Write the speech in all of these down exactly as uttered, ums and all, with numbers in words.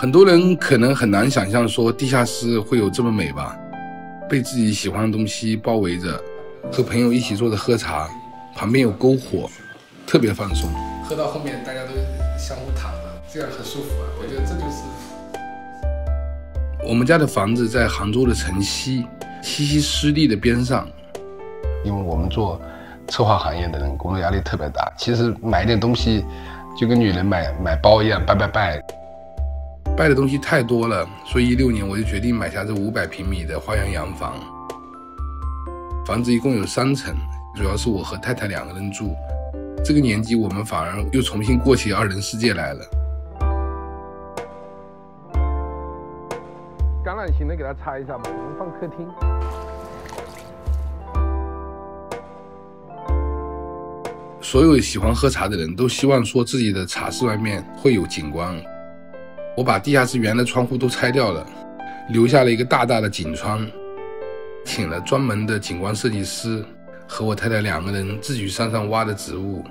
很多人可能很难想象说地下室会有这么美吧，被自己喜欢的东西包围着，和朋友一起坐着喝茶，旁边有篝火，特别放松。喝到后面大家都相互躺着，这样很舒服啊！我觉得这就是我们家的房子，在杭州的城西西溪湿地的边上。因为我们做策划行业的人，工作压力特别大。其实买一点东西，就跟女人买买包一样，拜拜拜。拜的东西太多了，所以一六年我就决定买下这五百平米的花园洋房。房子一共有三层，主要是我和太太两个人住。这个年纪，我们反而又重新过起二人世界来了。橄榄型的给它插一下吧，我们放客厅。 所有喜欢喝茶的人都希望说自己的茶室外面会有景观。我把地下室原来窗户都拆掉了，留下了一个大大的景窗，请了专门的景观设计师，和我太太两个人自己山上挖的植物，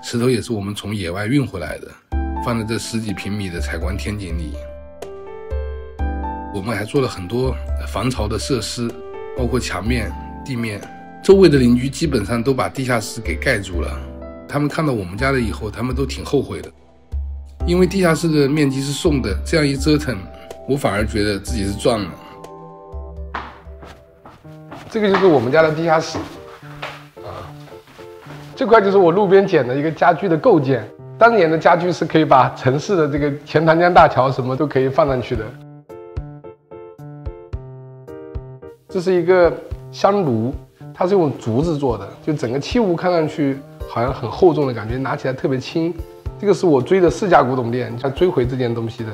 石头也是我们从野外运回来的，放在这十几平米的采光天井里。我们还做了很多防潮的设施，包括墙面、地面。 周围的邻居基本上都把地下室给盖住了，他们看到我们家的以后，他们都挺后悔的，因为地下室的面积是送的，这样一折腾，我反而觉得自己是赚了。这个就是我们家的地下室，啊，这块就是我路边捡的一个家具的构件，当年的家具是可以把城市的这个前长江大桥什么都可以放上去的。这是一个香炉。 它是用竹子做的，就整个器物看上去好像很厚重的感觉，拿起来特别轻。这个是我追的四家古董店，要追回这件东西的。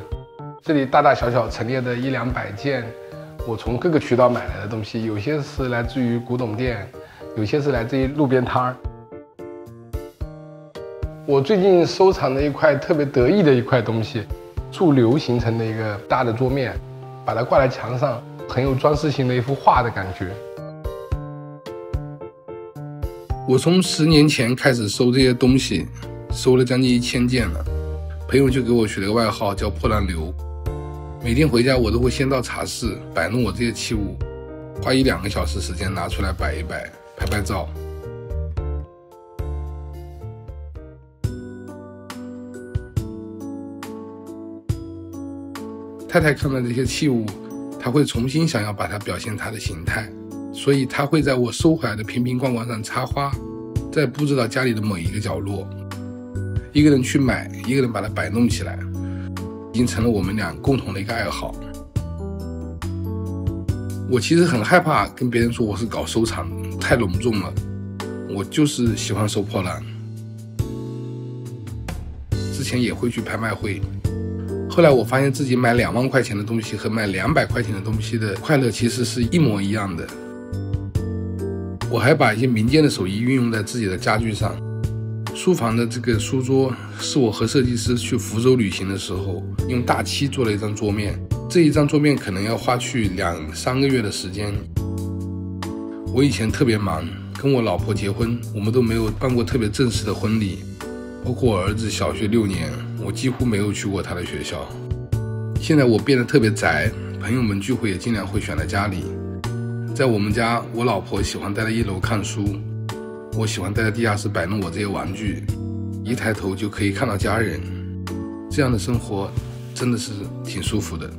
这里大大小小陈列的一两百件，我从各个渠道买来的东西，有些是来自于古董店，有些是来自于路边摊儿。我最近收藏的一块特别得意的一块东西，铸流形成的一个大的桌面，把它挂在墙上，很有装饰性的一幅画的感觉。 我从十年前开始收这些东西，收了将近一千件了。朋友就给我取了个外号叫“破烂流”。每天回家，我都会先到茶室摆弄我这些器物，花一两个小时时间拿出来摆一摆，拍拍照。太太看到这些器物，她会重新想要把它表现它的形态。 所以它会在我收回来的瓶瓶罐罐上插花，再布置到家里的某一个角落。一个人去买，一个人把它摆弄起来，已经成了我们俩共同的一个爱好。我其实很害怕跟别人说我是搞收藏，太隆重了。我就是喜欢收破烂。之前也会去拍卖会，后来我发现自己买两万块钱的东西和买两百块钱的东西的快乐其实是一模一样的。 我还把一些民间的手艺运用在自己的家具上。书房的这个书桌是我和设计师去福州旅行的时候，用大漆做了一张桌面。这一张桌面可能要花去两三个月的时间。我以前特别忙，跟我老婆结婚，我们都没有办过特别正式的婚礼。包括我儿子小学六年，我几乎没有去过他的学校。现在我变得特别宅，朋友们聚会也尽量会选在家里。 在我们家，我老婆喜欢待在一楼看书，我喜欢待在地下室摆弄我这些玩具，一抬头就可以看到家人，这样的生活真的是挺舒服的。